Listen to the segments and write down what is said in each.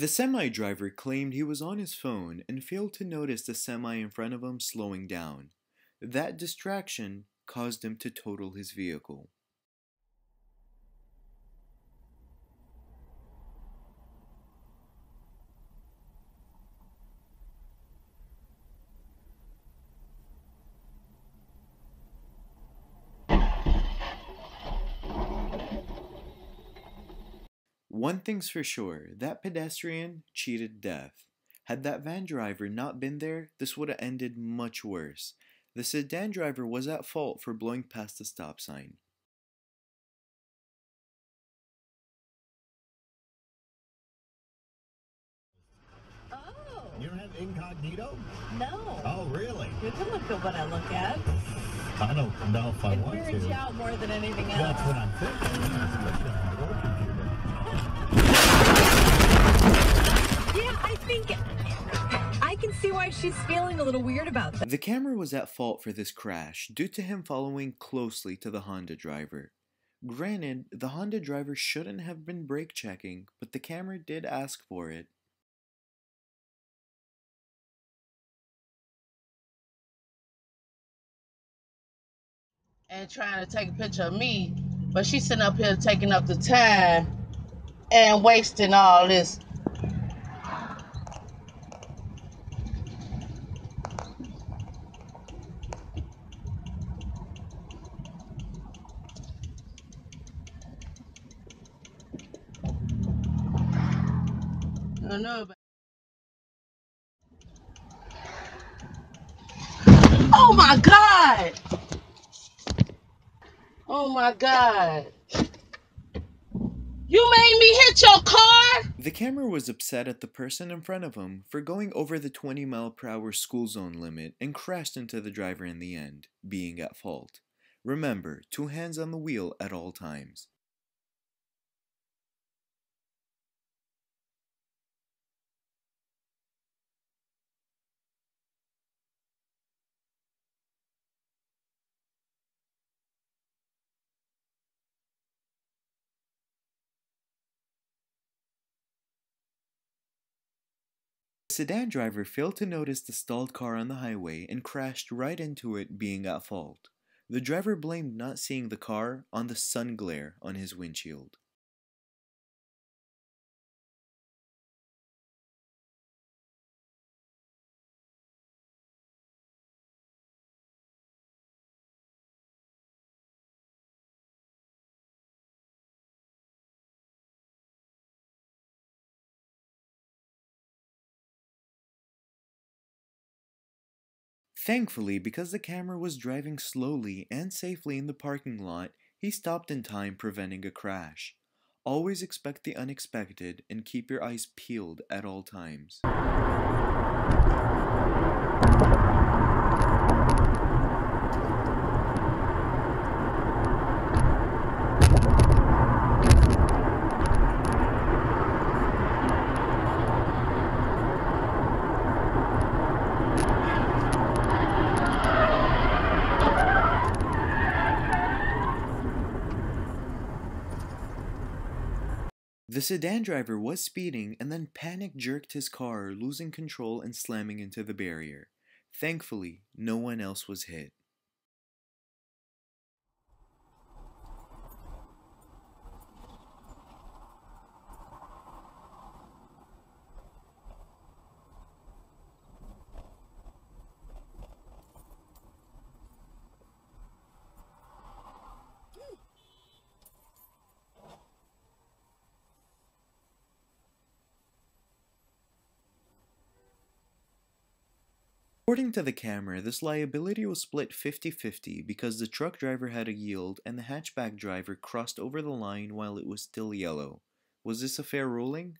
The semi driver claimed he was on his phone and failed to notice the semi in front of him slowing down. That distraction caused him to total his vehicle. One thing's for sure, that pedestrian cheated death. Had that van driver not been there, this would have ended much worse. The sedan driver was at fault for blowing past the stop sign. Oh! You don't have incognito? No. Oh, really? You can look at what I look at. I don't know if I want to. It weirds you out more than anything else. That's what I'm thinking. She's feeling a little weird about that. The camera was at fault for this crash due to him following closely to the Honda driver. Granted, the Honda driver shouldn't have been brake checking, but the camera did ask for it. And trying to take a picture of me, but she's sitting up here taking up the time and wasting all this. I don't know, but oh my God! Oh my God! You made me hit your car! The camera was upset at the person in front of him for going over the 20-mile-per-hour school zone limit and crashed into the driver in the end, being at fault. Remember, two hands on the wheel at all times. The sedan driver failed to notice the stalled car on the highway and crashed right into it, being at fault. The driver blamed not seeing the car on the sun glare on his windshield. Thankfully, because the camera was driving slowly and safely in the parking lot, he stopped in time, preventing a crash. Always expect the unexpected and keep your eyes peeled at all times. The sedan driver was speeding and then panic-jerked his car, losing control and slamming into the barrier. Thankfully, no one else was hit. According to the camera, this liability was split 50-50 because the truck driver had a yield and the hatchback driver crossed over the line while it was still yellow. Was this a fair ruling?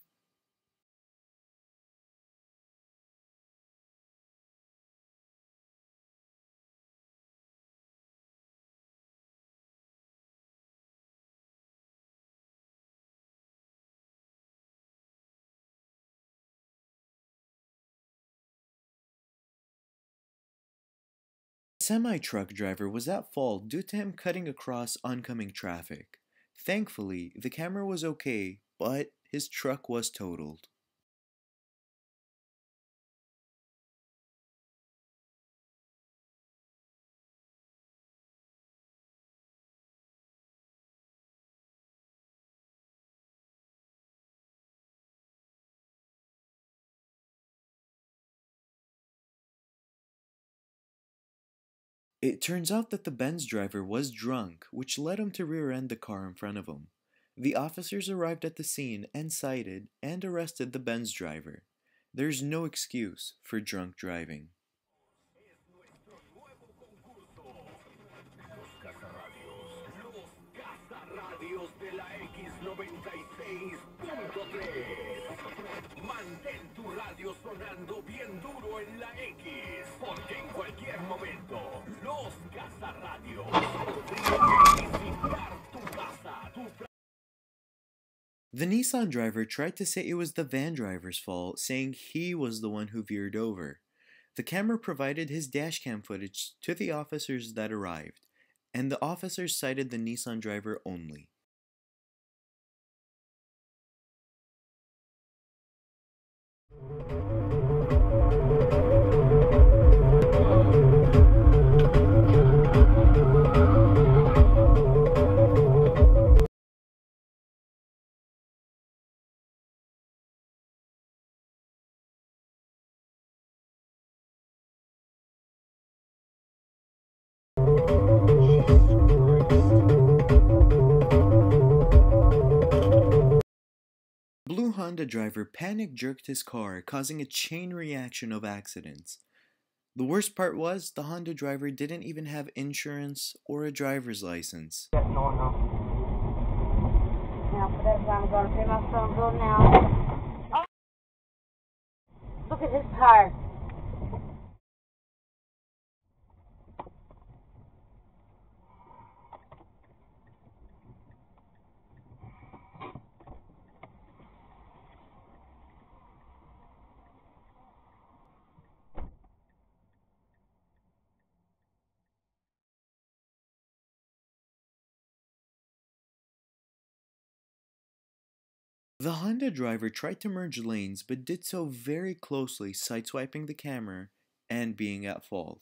The semi-truck driver was at fault due to him cutting across oncoming traffic. Thankfully, the camera was okay, but his truck was totaled. It turns out that the Benz driver was drunk, which led him to rear-end the car in front of him. The officers arrived at the scene and cited and arrested the Benz driver. There's no excuse for drunk driving. Mantén tu radio sonando bien duro en la X, porque en cualquier momento los cazarradios podrían visitar tu casa. The Nissan driver tried to say it was the van driver's fault, saying he was the one who veered over. The camera provided his dashcam footage to the officers that arrived, and the officers cited the Nissan driver only. Blue Honda driver panic-jerked his car, causing a chain reaction of accidents. The worst part was, the Honda driver didn't even have insurance or a driver's license. No, now for that, I'm going to pay my phone bill now. Oh. Look at this car. The Honda driver tried to merge lanes, but did so very closely, sideswiping the camera and being at fault.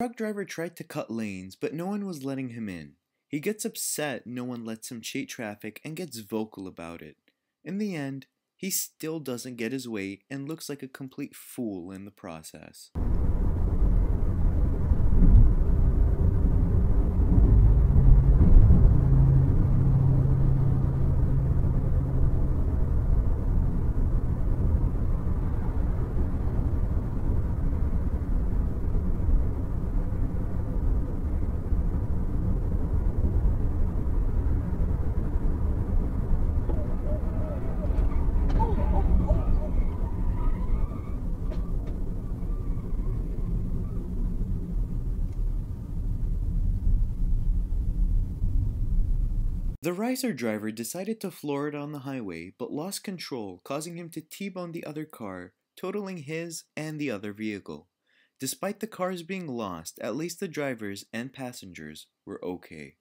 The truck driver tried to cut lanes, but no one was letting him in. He gets upset no one lets him cheat traffic and gets vocal about it. In the end, he still doesn't get his way and looks like a complete fool in the process. The riser driver decided to floor it on the highway, but lost control, causing him to T-bone the other car, totaling his and the other vehicle. Despite the cars being lost, at least the drivers and passengers were okay.